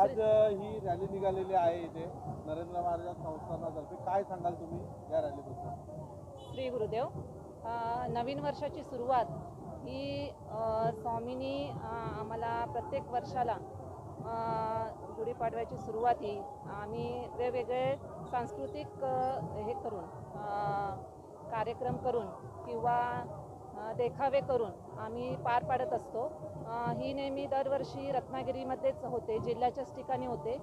आज ही रॅली निघालेली आहे इथे नरेंद्र महाराज संस्थानातर्फे, काय सांगाल तुम्ही या रॅलीबद्दल? श्री गुरुदेव. नवीन वर्षाची सुरुवात ही स्वामींनी आम्हाला प्रत्येक वर्षाला गुढीपाडव्याची सुरुवात ही आम्ही वेगवेगळे सांस्कृतिक हे करून कार्यक्रम करून किंवा देखावे करून आम्ही पार पाडत असतो. ही नेहमी दरवर्षी रत्नागिरीमध्येच होते, जिल्ह्याच्याच ठिकाणी होते.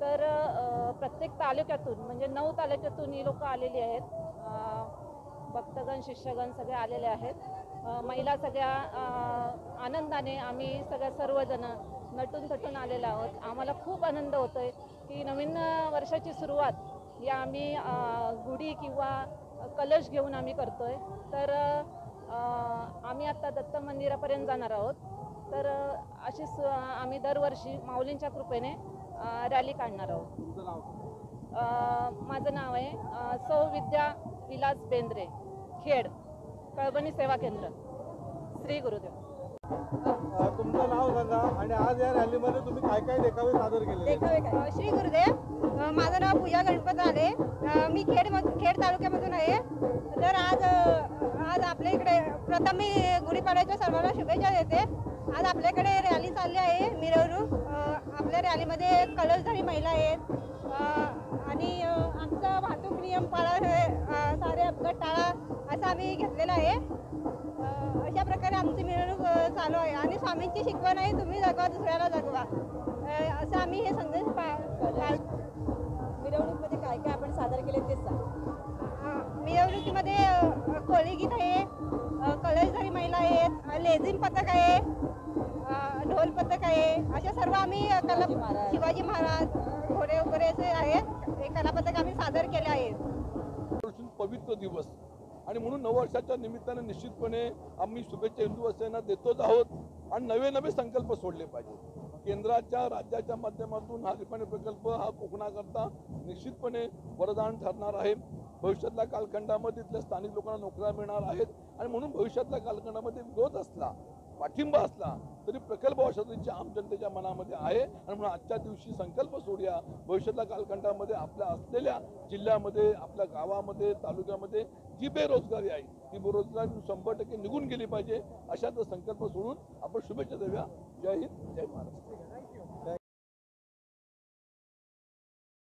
तर प्रत्येक तालुक्यातून म्हणजे 9 तालुक्यातून ही लोक आलेली आहेत, भक्तगण शिष्यगण सगळे आलेले आहेत, महिला सगळ्या आनंदाने आम्ही सगळ्या सर्वजण नटून थटून आलेलो आहोत. आम्हाला खूप आनंद होतोय की नवीन वर्षाची सुरुवात या आम्ही गुढी किंवा कलश घेऊन आम्ही करतोय. तर आम्ही आता दत्त मंदिरापर्यंत जाणार आहोत. तर अशीच आम्ही दरवर्षी माऊलींच्या कृपेने रॅली काढणार आहोत. माझं नाव आहे सौ विद्या विलास बेंद्रे, खेड कळवणी सेवा केंद्र. श्री गुरुदेव. तुमचं नाव सांगा आणि आज या रॅलीमध्ये तुम्ही काय काय देखावे सादर केले? देखावे. श्री गुरुदेव, माझं नाव पूजा गणपत आले, मी खेड तालुक्यामधून आहे. तर आज आपल्या इकडे प्रथम मी गुढीपाडव्याच्या सर्वांना शुभेच्छा देते. आज आपल्याकडे रॅली चालली आहे मिरवणूक. आपल्या रॅलीमध्ये कलशधारी महिला आहेत आणि आमचा वाहतूक नियम पाळा हे सारे अपघात टाळा असं आम्ही घेतलेलं आहे. अशा प्रकारे आमची मिरवणूक चालू आहे आणि स्वामींची शिकवण आहे, तुम्ही जगवा दुसऱ्याला जगवा, असं आम्ही हे संदेश मिरवणूकमध्ये काय काय आपण सादर केले तेच सांग. मिरवणुकीमध्ये कोळी गीत आहे, कलशधारी महिला आहेत, लेझिम पथक आहे, ढोल पथक आहे, अशा सर्व आम्ही शिवाजी महाराज घोडे वगैरे असे आहेत, हे कलापथक आम्ही सादर केले आहेत. पवित्र दिवस आणि म्हणून नववर्षाच्या निमित्ताने निश्चितपणे आम्ही शुभेच्छा हिंदू असताना देतोच आहोत आणि नवे नवे संकल्प सोडले पाहिजे. केंद्राच्या राज्याच्या माध्यमातून हा रिफायनरी प्रकल्प हा कोकणाकरता निश्चितपणे वरदान ठरणार आहे. भविष्यातल्या कालखंडामध्ये तिथल्या स्थानिक लोकांना नोकऱ्या मिळणार आहेत आणि म्हणून भविष्यातल्या कालखंडामध्ये विरोध असला पाठिंबा असला तरी प्रकल्प औषधीची आम जनतेच्या मनामध्ये आहे आणि म्हणून आजच्या दिवशी संकल्प सोडूया. भविष्यातल्या कालखंडामध्ये आपल्या असलेल्या जिल्ह्यामध्ये आपल्या गावामध्ये तालुक्यामध्ये जी बेरोजगारी आहे ती बेरोजगारी 100% निघून गेली पाहिजे. अशाचा संकल्प सोडून आपण शुभेच्छा देऊया. जय हिंद, जय महाराष्ट्र.